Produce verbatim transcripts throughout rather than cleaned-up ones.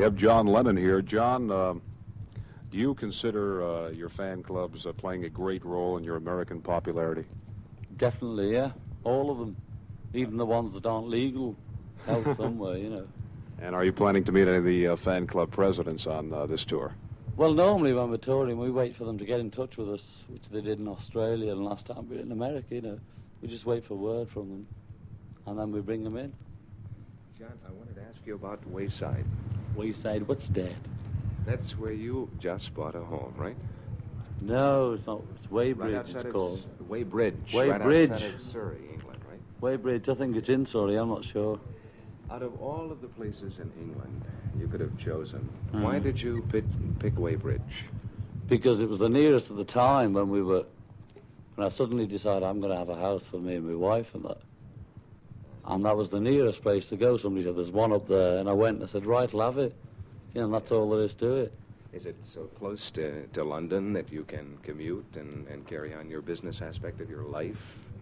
We have John Lennon here. John, uh, do you consider uh, your fan clubs uh, playing a great role in your American popularity? Definitely, yeah. All of them. Even the ones that aren't legal help somewhere, you know. And are you planning to meet any of the uh, fan club presidents on uh, this tour? Well, normally when we're touring, we wait for them to get in touch with us, which they did in Australia and last time we were in America, you know. We just wait for word from them, and then we bring them in. John, I wanted to ask you about Wayside. Wayside, what's that? That's where you just bought a home, right? No, it's not. It's Weybridge, right it's called. Weybridge. Weybridge. Right outside of Surrey, England, right? Weybridge, I think it's in Surrey, I'm not sure. Out of all of the places in England you could have chosen, mm. why did you pick, pick Weybridge? Because it was the nearest at the time when we were... when I suddenly decided I'm going to have a house for me and my wife and that. And that was the nearest place to go. Somebody said, there's one up there. And I went and I said, right, I'll have it. You know, and that's all there is to it. Is it so close to, to London that you can commute and, and carry on your business aspect of your life?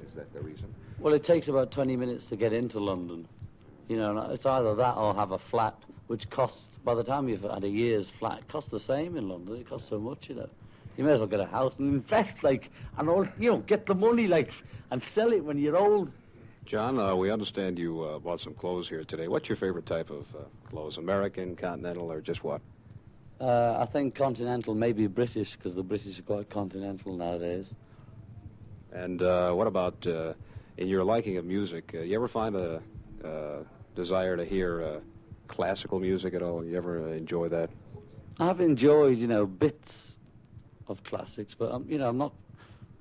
Is that the reason? Well, it takes about twenty minutes to get into London. You know, and it's either that or have a flat, which costs, by the time you've had a year's flat, it costs the same in London. It costs so much, you know. You may as well get a house and invest, like, and all, you know, get the money, like, and sell it when you're old. John, uh, we understand you uh, bought some clothes here today. What's your favorite type of uh, clothes? American, continental, or just what? Uh, I think continental, maybe British, because the British are quite continental nowadays. And uh, what about, uh, in your liking of music, uh, you ever find a uh, desire to hear uh, classical music at all? You ever uh, enjoy that? I've enjoyed, you know, bits of classics, but, um, you know, I'm not...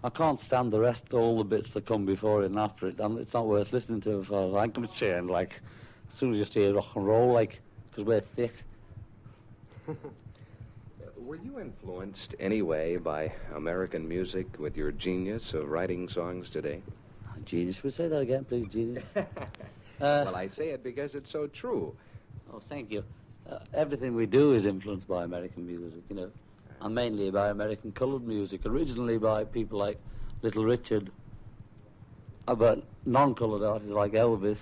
I can't stand the rest, all the bits that come before it and after it. And it's not worth listening to as far as I'm concerned. Like, as soon as you see rock and roll, like, because we're thick. Were you influenced anyway by American music with your genius of writing songs today? Oh, genius? Would you say that again, please, genius? uh, well, I say it because it's so true. Oh, thank you. Uh, everything we do is influenced by American music, you know. And mainly by American coloured music, originally by people like Little Richard, but non-coloured artists like Elvis,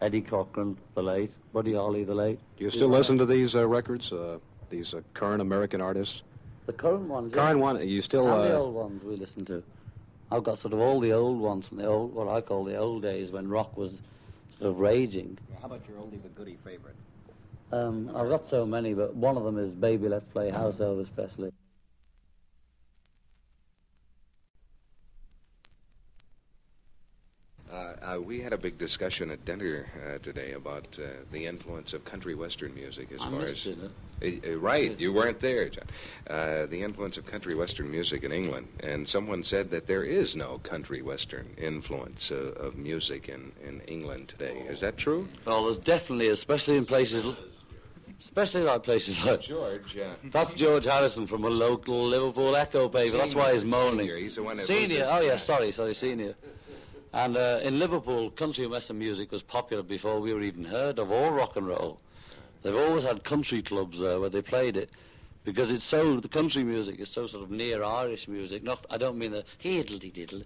Eddie Cochran, the late, Buddy Holly, the late. Do you still listen to these uh, records, uh, these uh, current American artists? The current ones, current yeah. one, you still... And uh, the old ones we listen to. I've got sort of all the old ones from the old, what I call the old days when rock was sort of raging. How about your oldie but goodie favourite? Um, I've got so many, but one of them is Baby Let's Play House, Elvis Presley. Uh, uh, we had a big discussion at dinner uh, today about uh, the influence of country western music as I far as... It, uh, uh, right, you weren't there, John. Uh, the influence of country western music in England, and someone said that there is no country western influence uh, of music in, in England today. Is that true? Well, there's definitely, especially in places... Especially like places like... George, yeah. That's George Harrison from a local Liverpool Echo paper. That's why he's moaning. Senior, he's the one that... Senior, oh yeah, sorry, sorry, Senior. And uh, in Liverpool, country and western music was popular before we were even heard of, all rock and roll. They've always had country clubs there where they played it, because it's so... the country music is so sort of near Irish music. Not, I don't mean the hiddle-de-diddle,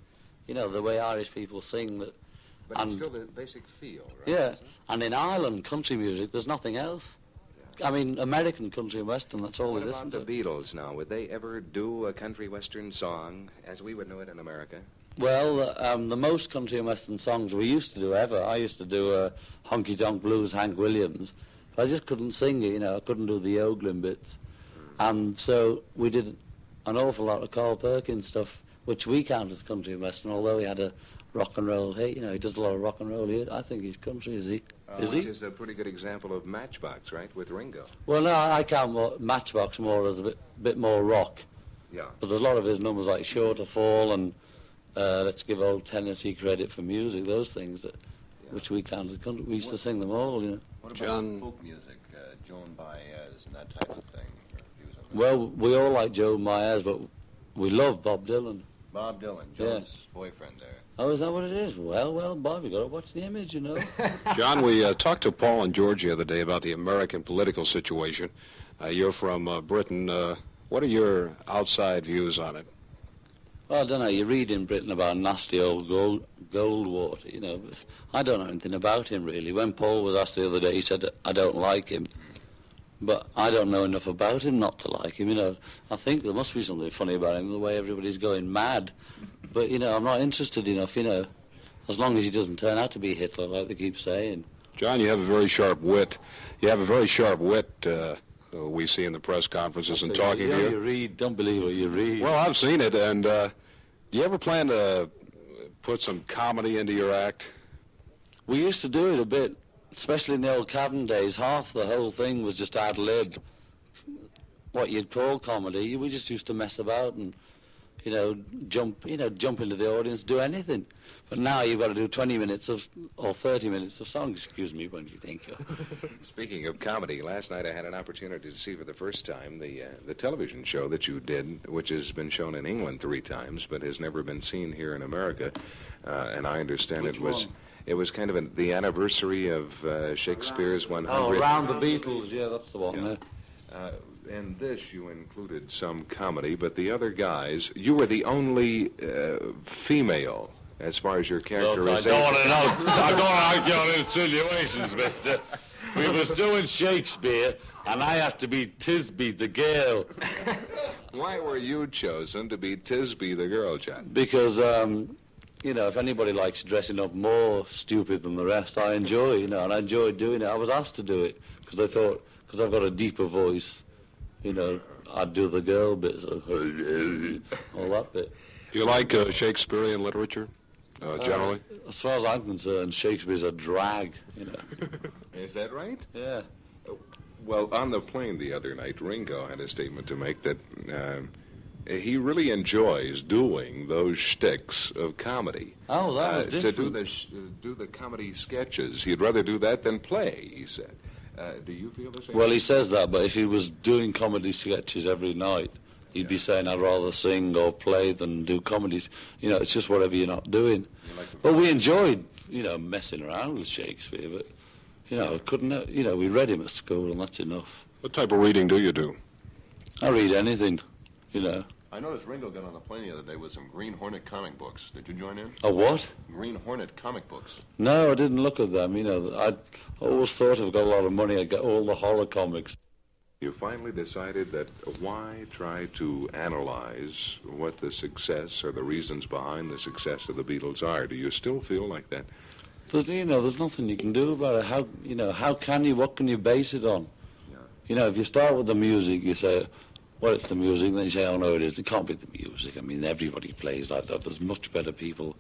you know, the way Irish people sing. That, but and, it's still the basic feel, right? Yeah, and in Ireland, country music, there's nothing else. I mean, American country and western, that's all it is. What about the Beatles now? Would they ever do a country western song as we would know it in America? Well, um, the most country and western songs we used to do ever, I used to do uh, Honky Tonk Blues, Hank Williams. But I just couldn't sing it, you know, I couldn't do the ogling bits. And so we did an awful lot of Carl Perkins stuff, which we count as country and western, although he had a rock and roll hit, you know, he does a lot of rock and roll here. I think he's country, is he? Uh, is he? Which is a pretty good example of Matchbox, right, with Ringo. Well, no, I count more, Matchbox more as a bit, bit more rock. Yeah. But there's a lot of his numbers like Sure to Fall and uh, Let's Give Old Tennessee Credit for Music, those things, that, yeah. which we count as country. We used what, to sing them all, you know. What about John, folk music, uh, Joan Baez and that type of thing? Well, we all like Joan Baez, but we love Bob Dylan. Bob Dylan, John's yeah. boyfriend there. Oh, is that what it is? Well, well, Bob, you've got to watch the image, you know. John, we uh, talked to Paul and George the other day about the American political situation. Uh, you're from uh, Britain. Uh, what are your outside views on it? Well, I don't know. You read in Britain about nasty old Gold, Goldwater, you know. I don't know anything about him, really. When Paul was asked the other day, he said, I don't like him. But I don't know enough about him not to like him, you know. I think there must be something funny about him, the way everybody's going mad. But, you know, I'm not interested enough, you know, as long as he doesn't turn out to be Hitler, like they keep saying. John, you have a very sharp wit. You have a very sharp wit, uh, we see in the press conferences and talking to you. You read, don't believe what you read. Well, I've seen it, and uh, do you ever plan to put some comedy into your act? We used to do it a bit. Especially in the old Cavern days, half the whole thing was just ad lib. What you'd call comedy, we just used to mess about and, you know, jump, you know, jump into the audience, do anything. But now you've got to do twenty minutes of or thirty minutes of songs. Excuse me, when you think. Speaking of comedy, last night I had an opportunity to see for the first time the uh, the television show that you did, which has been shown in England three times but has never been seen here in America. Uh, and I understand which it was. One? It was kind of a, the anniversary of uh, Shakespeare's one hundredth. Oh, Around the Beatles, yeah, that's the one. Yeah. Uh, in this, you included some comedy, but the other guys, you were the only uh, female as far as your characterization. No, I don't want to know. I don't want to argue on insinuations, mister. We was doing Shakespeare, and I had to be Tisby the girl. Why were you chosen to be Tisby the girl, John? Because, um... you know, if anybody likes dressing up more stupid than the rest, I enjoy, you know, and I enjoyed doing it. I was asked to do it because I thought, because I've got a deeper voice, you know, I'd do the girl bits, all that bit. Do you like uh, Shakespearean literature, uh, generally? Uh, as far as I'm concerned, Shakespeare's a drag, you know. Is that right? Yeah. Well, on the plane the other night, Ringo had a statement to make that... Uh, he really enjoys doing those shticks of comedy. Oh, that was uh, different. To do the, sh do the comedy sketches. He'd rather do that than play, he said. Uh, do you feel the same? Well, he says that, but if he was doing comedy sketches every night, he'd yeah. be saying, I'd rather sing or play than do comedies. You know, it's just whatever you're not doing. You like but we enjoyed, you know, messing around with Shakespeare, but, you know, couldn't, you know, we read him at school and that's enough. What type of reading do you do? I read anything, you know. I noticed Ringo got on the plane the other day with some Green Hornet comic books. Did you join in? A what? Green Hornet comic books. No, I didn't look at them. You know, I always thought I've got a lot of money, I'd get all the horror comics. You finally decided that why try to analyze what the success or the reasons behind the success of the Beatles are? Do you still feel like that? There's, you know, there's nothing you can do about it. How, you know, how can you, what can you base it on? Yeah. You know, if you start with the music, you say... well, it's the music, then you say, oh, no, it is. It can't be the music. I mean, everybody plays like that. There's much better people,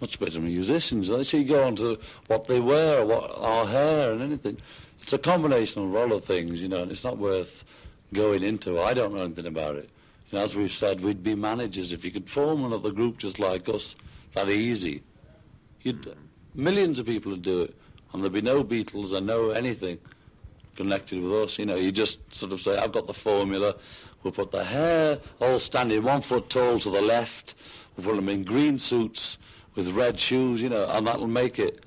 much better musicians. And so you go on to what they wear or what our hair and anything. It's a combination of a lot of things, you know, and it's not worth going into. I don't know anything about it. You know, as we've said, we'd be managers. If you could form another group just like us, that easy, you'd, millions of people would do it, and there'd be no Beatles and no anything connected with us. You know, you just sort of say, I've got the formula. We'll put the hair all standing one foot tall to the left. We'll put them in green suits with red shoes, you know, and that'll make it.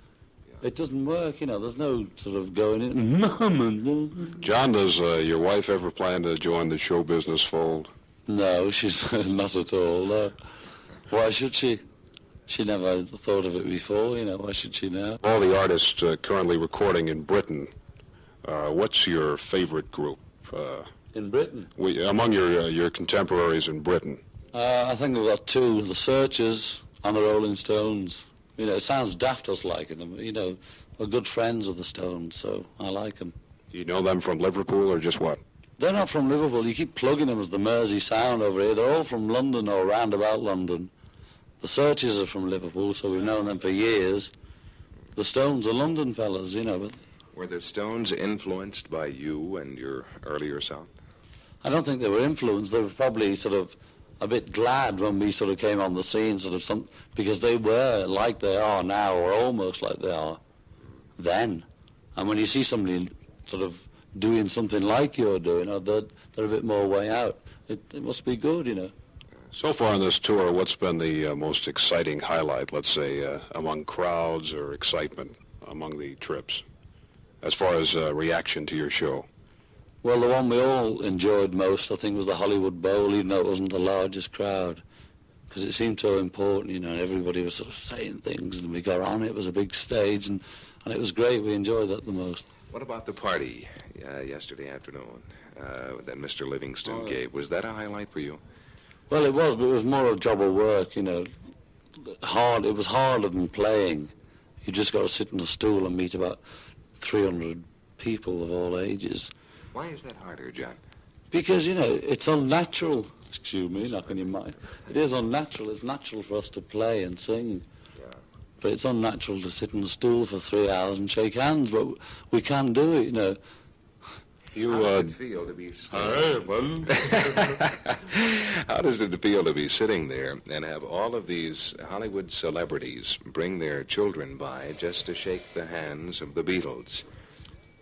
Yeah. It doesn't work, you know. There's no sort of going in. John, does uh, your wife ever plan to join the show business fold? No, she's not at all. No. Why should she? She never thought of it before, you know. Why should she now? All the artists uh, currently recording in Britain, uh, what's your favorite group? Uh, In Britain? We, among your uh, your contemporaries in Britain? Uh, I think we've got two, the Searchers and the Rolling Stones. You know, it sounds daft us liking them, you know, we're good friends of the Stones, so I like them. Do you know them from Liverpool or just what? They're not from Liverpool. You keep plugging them as the Mersey Sound over here. They're all from London or round about London. The Searchers are from Liverpool, so we've known them for years. The Stones are London fellas, you know. But were the Stones influenced by you and your earlier sound? I don't think they were influenced. They were probably sort of a bit glad when we sort of came on the scene, sort of some, because they were like they are now, or almost like they are then. And when you see somebody sort of doing something like you're doing, or they're, they're a bit more way out, it, it must be good, you know. So far on this tour, what's been the uh, most exciting highlight, let's say, uh, among crowds or excitement among the trips, as far as uh, reaction to your show? Well, the one we all enjoyed most, I think, was the Hollywood Bowl, even though it wasn't the largest crowd, because it seemed so important, you know, and everybody was sort of saying things, and we got on, it was a big stage, and, and it was great, we enjoyed that the most. What about the party uh, yesterday afternoon uh, that Mister Livingston oh. gave? Was that a highlight for you? Well, it was, but it was more a job of work, you know. Hard. It was harder than playing. You just got to sit on a stool and meet about three hundred people of all ages. Why is that harder, John? Because, you know, it's unnatural. Excuse me, knock on your mic. It is unnatural. It's natural for us to play and sing. But it's unnatural to sit on a stool for three hours and shake hands, but we can do it, you know. You, How does uh, it feel to be sitting How does it feel to be sitting there and have all of these Hollywood celebrities bring their children by just to shake the hands of the Beatles?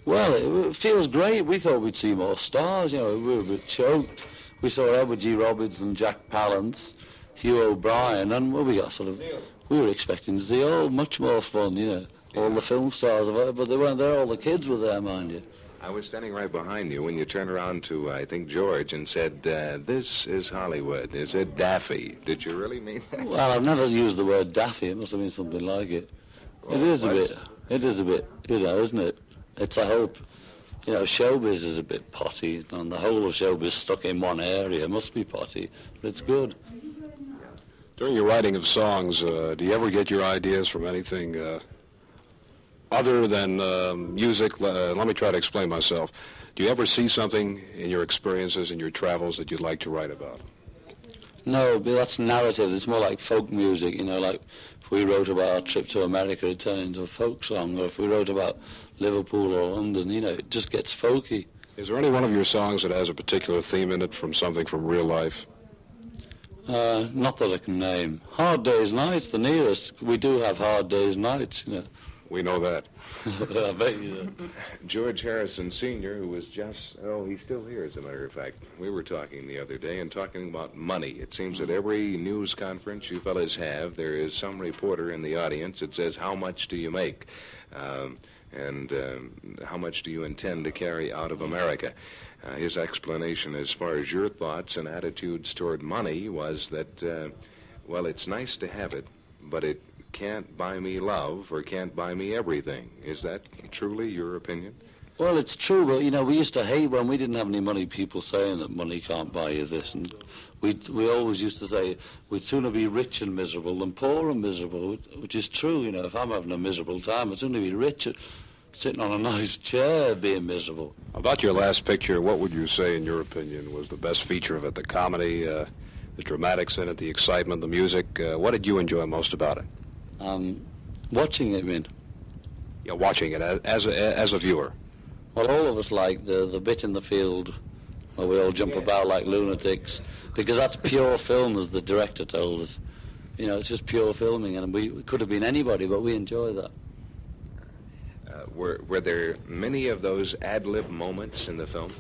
Well, it, it feels great. We thought we'd see more stars, you know, we were a bit choked. We saw Edward G. Robinson, Jack Palance, Hugh O'Brien, and well, we got sort of... We were expecting to see, oh, much more fun, you know, all the film stars, but they weren't there, all the kids were there, mind you. I was standing right behind you when you turned around to, I think, George and said, uh, this is Hollywood, is it daffy? Did you really mean that? Well, I've never used the word daffy, it must have been something like it. Well, it is what? a bit, it is a bit, you know, isn't it? It's, I hope, you know, showbiz is a bit potty, and the whole of showbiz stuck in one area must be potty, but it's good. During your writing of songs, uh, do you ever get your ideas from anything uh, other than uh, music? Uh, let me try to explain myself. Do you ever see something in your experiences and your travels that you'd like to write about? No, but that's narrative. It's more like folk music, you know, like if we wrote about our trip to America, it turned into a folk song, or if we wrote about Liverpool or London, you know, it just gets folky. Is there any one of your songs that has a particular theme in it from something from real life? Uh, not that I can name. Hard Day's Night, the nearest. We do have Hard Day's Nights, you know. We know that. I bet you know. George Harrison Senior, who was just, oh, he's still here, as a matter of fact. We were talking the other day and talking about money. It seems that every news conference you fellas have, there is some reporter in the audience that says, how much do you make? Um, and um, how much do you intend to carry out of America? Uh, his explanation as far as your thoughts and attitudes toward money was that, uh, well, it's nice to have it, but it can't buy me love or can't buy me everything. Is that truly your opinion? Well, it's true, but, you know, we used to hate when we didn't have any money, people saying that money can't buy you this. And we we always used to say we'd sooner be rich and miserable than poor and miserable, which is true, you know. If I'm having a miserable time, I'd sooner be rich and sitting on a nice chair being miserable. About your last picture, what would you say, in your opinion, was the best feature of it? The comedy, uh, the dramatics in it, the excitement, the music. Uh, what did you enjoy most about it? Um, watching it, I mean. Yeah, watching it, as a, as a viewer. Well, all of us like the, the bit in the field where we all jump yeah. about like lunatics, because that's pure film, as the director told us. You know, it's just pure filming, and we it could have been anybody, but we enjoy that. Uh, were, were there many of those ad-lib moments in the film?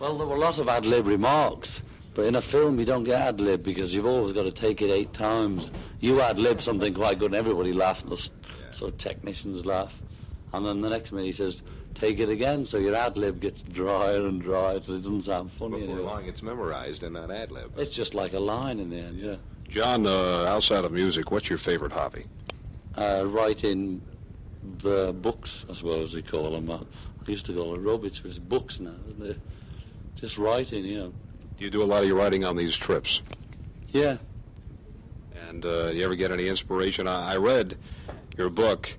Well, there were a lot of ad-lib remarks, but in a film you don't get ad-lib because you've always got to take it eight times. You ad-lib something quite good and everybody laughs, and the yeah. sort of technicians laugh, and then the next minute he says, take it again, so your ad-lib gets drier and drier till it doesn't sound funny anymore. Before long it's memorized and not ad-lib. It's just like a line in the end, yeah. John, uh, outside of music, what's your favorite hobby? Uh, writing... The books, I suppose they call them. I used to call it rubbish, but it's books now, isn't it? Just writing, you know. You do a lot of your writing on these trips. Yeah. And uh, you ever get any inspiration? I, I read your book,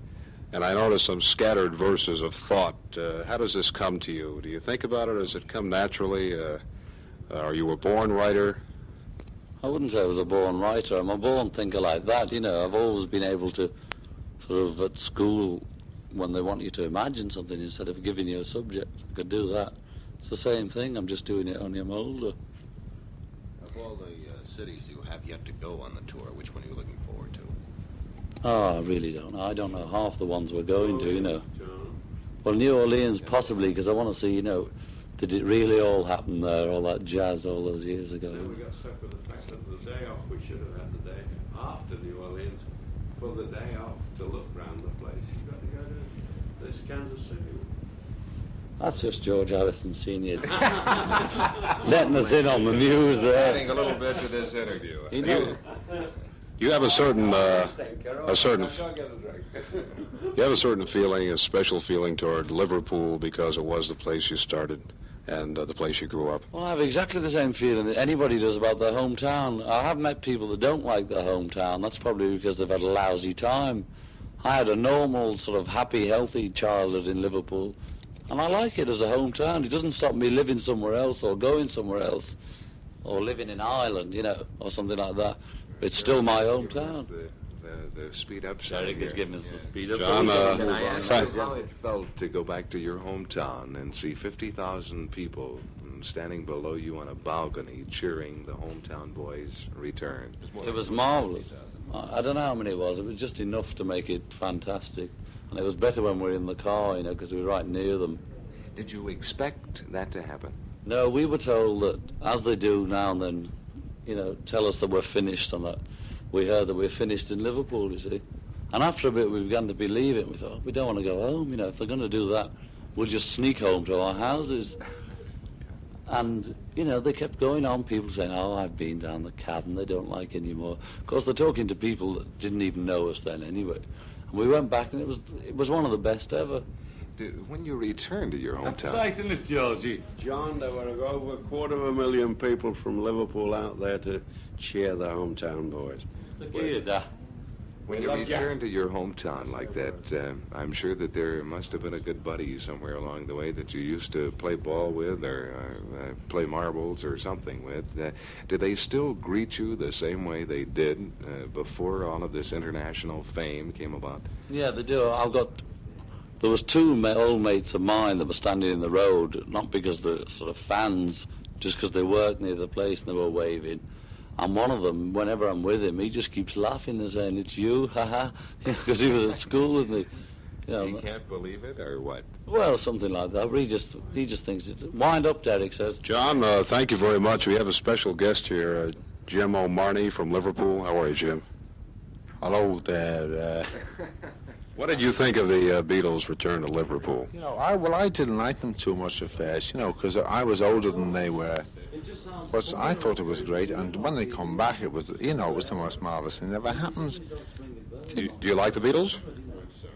and I noticed some scattered verses of thought. Uh, how does this come to you? Do you think about it? Or does it come naturally? Uh, are you a born writer? I wouldn't say I was a born writer. I'm a born thinker like that, you know. I've always been able to... Sort of at school, when they want you to imagine something instead of giving you a subject, I could do that. It's the same thing, I'm just doing it only I'm older. Of all the uh, cities you have yet to go on the tour, which one are you looking forward to? Oh, I really don't know. I don't know half the ones we're going to, you know. Well, New Orleans, possibly, because I want to see, you know, did it really all happen there, all that jazz all those years ago? No, we got stuck with the fact that the day off, we should have had the day after New Orleans. For the day off to look round the place, you've got to go to this Kansas City. That's just George Harrison Senior letting us in on the news there. Adding a little bit to this interview. He knew, You have a certain, uh, a certain, you have a certain feeling, a special feeling toward Liverpool because it was the place you started and uh, the place you grew up. Well, I have exactly the same feeling that anybody does about their hometown. I have met people that don't like their hometown. That's probably because they've had a lousy time. I had a normal, sort of happy, healthy childhood in Liverpool, and I like it as a hometown. It doesn't stop me living somewhere else or going somewhere else or living in Ireland, you know, or something like that. It's still my hometown. The, the, the speed up. Eric is giving us yeah. the speed up. John, uh, Can I ask you how it felt to go back to your hometown and see fifty thousand people standing below you on a balcony cheering the hometown boys' return? It was marvelous. I don't know how many it was. It was just enough to make it fantastic. And it was better when we were in the car, you know, because we were right near them. Did you expect that to happen? No, we were told that, as they do now and then, you know, tell us that we're finished and that we heard that we're finished in Liverpool, you see. And after a bit we began to believe it. We thought, we don't want to go home, you know, if they're going to do that, we'll just sneak home to our houses. And, you know, they kept going on, people saying, oh, I've been down the Cavern, they don't like it anymore. Of course, they're talking to people that didn't even know us then anyway. And we went back and it was, it was one of the best ever. When you returned to your hometown. That's right, isn't it, Georgie? John, there were over a quarter of a million people from Liverpool out there to cheer the hometown boys. Look at that. When you returned to your hometown like that, uh, I'm sure that there must have been a good buddy somewhere along the way that you used to play ball with or uh, play marbles or something with. Uh, do they still greet you the same way they did uh, before all of this international fame came about? Yeah, they do. I've got... There was two ma old mates of mine that were standing in the road, not because they're sort of fans, just because they worked near the place and they were waving. And one of them, whenever I'm with him, he just keeps laughing and saying, it's you, haha, because he was at school with me. You know, he can't believe it, or what? Well, something like that. He just, he just thinks it's... Wind up, Derek says. John, uh, thank you very much. We have a special guest here, uh, Jim O'Marny from Liverpool. How are you, Jim? Hello there. Uh... What did you think of the uh, Beatles' return to Liverpool? You know, I, well, I didn't like them too much at first, you know, because I was older than they were. But I thought it was great, and when they come back, it was, you know, it was the most marvelous thing that ever happened. Do you, do you like the Beatles?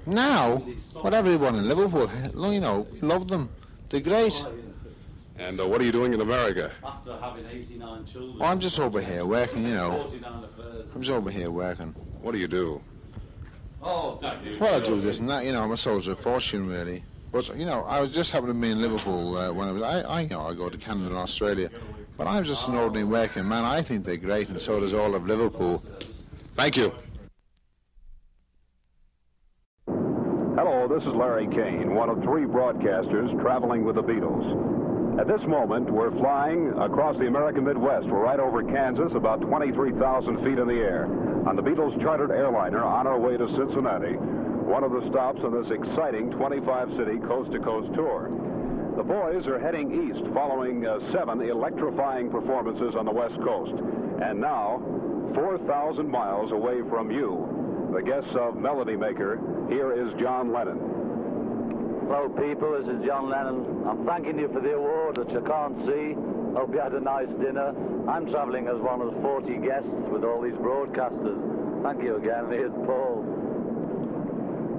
Now, well, everyone in Liverpool, you know, love them. They're great. And uh, what are you doing in America? After having eighty-nine children. Oh, I'm just over here working, you know. I'm just over here working. What do you do? Oh, well, I do this and that, you know, I'm a soldier of fortune, really. But, you know, I was just happened to be in Liverpool uh, when I was, I, I, you know, I go to Canada and Australia. But I'm just an ordinary working man. I think they're great, and so does all of Liverpool. Thank you. Hello, this is Larry Kane, one of three broadcasters traveling with the Beatles. At this moment, we're flying across the American Midwest. We're right over Kansas, about twenty-three thousand feet in the air, on the Beatles' chartered airliner on our way to Cincinnati, one of the stops on this exciting twenty-five city coast-to-coast tour. The boys are heading east following uh, seven electrifying performances on the West Coast, and now four thousand miles away from you, the guests of Melody Maker, here is John Lennon. Hello, people, this is John Lennon. I'm thanking you for the award that you can't see. Hope you had a nice dinner. I'm traveling as one of forty guests with all these broadcasters. Thank you again. Here's Paul.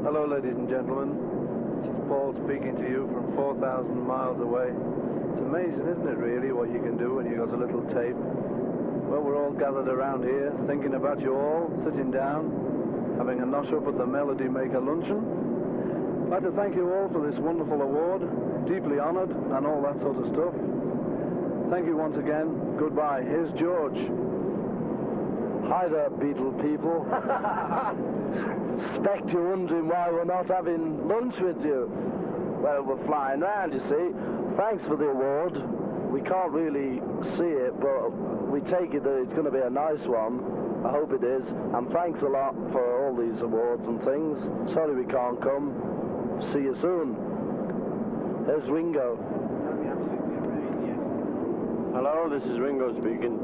Hello, ladies and gentlemen. This is Paul speaking to you from four thousand miles away. It's amazing, isn't it, really, what you can do when you've got a little tape? Well, we're all gathered around here, thinking about you all, sitting down, having a nosh up at the Melody Maker luncheon. I'd like to thank you all for this wonderful award. Deeply honoured and all that sort of stuff. Thank you once again. Goodbye. Here's George. Hi there, Beatle people. Expect you're wondering why we're not having lunch with you. Well, we're flying round, you see. Thanks for the award. We can't really see it, but we take it that it's going to be a nice one. I hope it is. And thanks a lot for all these awards and things. Sorry we can't come. See you soon. Here's Ringo. Hello, this is Ringo speaking.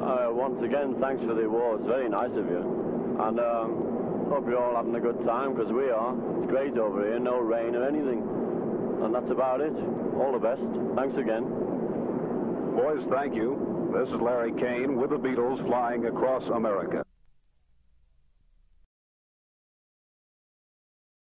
Uh, once again, thanks for the awards. Very nice of you. And um, hope you're all having a good time, because we are. It's great over here, no rain or anything. And that's about it. All the best. Thanks again. Boys, thank you. This is Larry Kane with the Beatles flying across America.